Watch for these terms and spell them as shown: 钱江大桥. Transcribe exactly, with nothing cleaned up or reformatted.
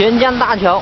钱江大桥。